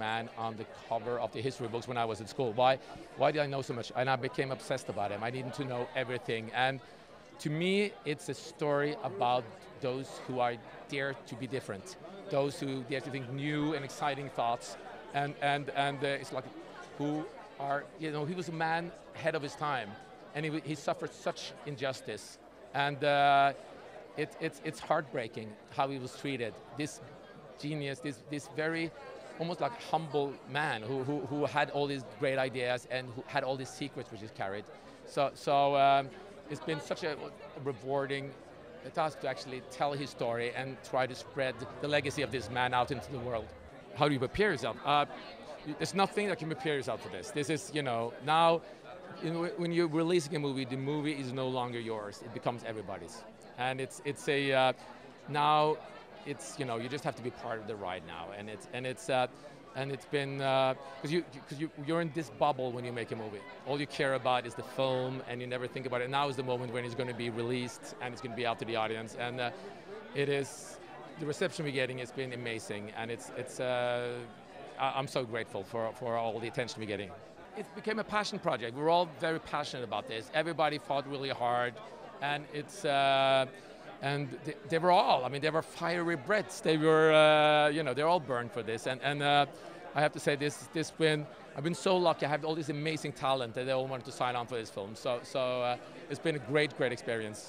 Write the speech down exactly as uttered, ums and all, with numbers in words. man on the cover of the history books when I was at school. Why, why did I know so much? And I became obsessed about him. I needed to know everything. And to me, it's a story about those who are dare to be different, those who dare to think new and exciting thoughts. And, and, and uh, it's like, who are, you know, he was a man ahead of his time. And he, he suffered such injustice. And uh, it, it's, it's heartbreaking how he was treated. This genius, this, this very, almost like humble man who, who, who had all these great ideas and who had all these secrets which is carried. So, so um, it's been such a rewarding task to actually tell his story and try to spread the legacy of this man out into the world. How do you prepare yourself? Uh, there's nothing that can prepare yourself for this. This is, you know, now, you know, when you're releasing a movie, the movie is no longer yours. It becomes everybody's. And it's, it's a, uh, now, it's, you know, you just have to be part of the ride now, and it's and it's uh, and it's been because uh, you because you you're in this bubble when you make a movie. All you care about is the film, and you never think about it. Now is the moment when it's going to be released and it's going to be out to the audience, and uh, it is the reception we're getting has been amazing, and it's it's uh, I'm so grateful for for all the attention we're getting. It became a passion project. We're all very passionate about this. Everybody fought really hard, and it's. Uh, And they, they were all, I mean, they were fiery Brits. They were, uh, you know, they're all burned for this. And, and uh, I have to say this, this win, I've been so lucky. I have all this amazing talent that they all wanted to sign on for this film. So, so uh, it's been a great, great experience.